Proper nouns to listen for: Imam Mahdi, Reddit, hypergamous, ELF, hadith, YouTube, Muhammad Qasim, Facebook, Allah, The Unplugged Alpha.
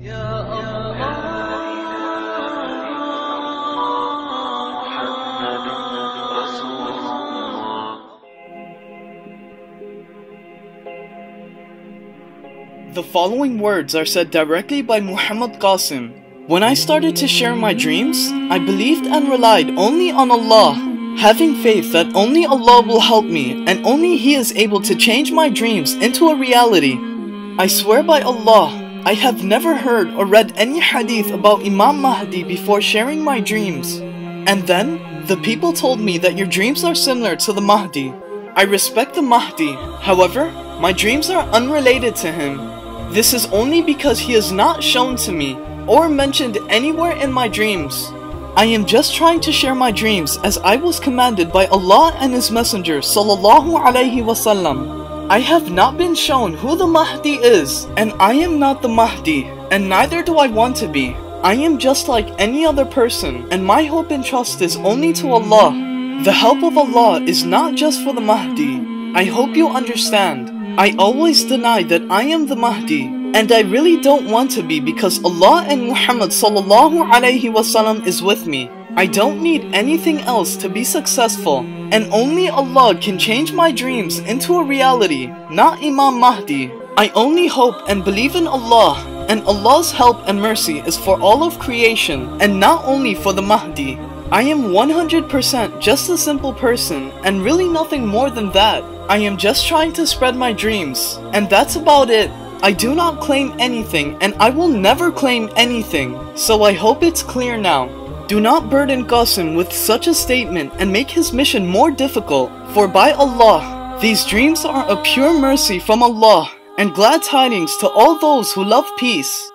The following words are said directly by Muhammad Qasim. When I started to share my dreams, I believed and relied only on Allah, having faith that only Allah will help me and only He is able to change my dreams into a reality. I swear by Allah, I have never heard or read any hadith about Imam Mahdi before sharing my dreams. And then, the people told me that your dreams are similar to the Mahdi. I respect the Mahdi, however, my dreams are unrelated to him. This is only because he is not shown to me or mentioned anywhere in my dreams. I am just trying to share my dreams as I was commanded by Allah and His Messenger Sallallahu Alaihi Wasallam. I have not been shown who the Mahdi is, and I am not the Mahdi, and neither do I want to be. I am just like any other person, and my hope and trust is only to Allah. The help of Allah is not just for the Mahdi. I hope you understand. I always deny that I am the Mahdi, and I really don't want to be because Allah and Muhammad Sallallahu Alaihi Wasallam is with me. I don't need anything else to be successful, and only Allah can change my dreams into a reality, not Imam Mahdi. I only hope and believe in Allah, and Allah's help and mercy is for all of creation and not only for the Mahdi. I am 100% just a simple person and really nothing more than that. I am just trying to spread my dreams, and that's about it. I do not claim anything, and I will never claim anything, so I hope it's clear now. Do not burden Qasim with such a statement and make his mission more difficult, for by Allah, these dreams are a pure mercy from Allah and glad tidings to all those who love peace.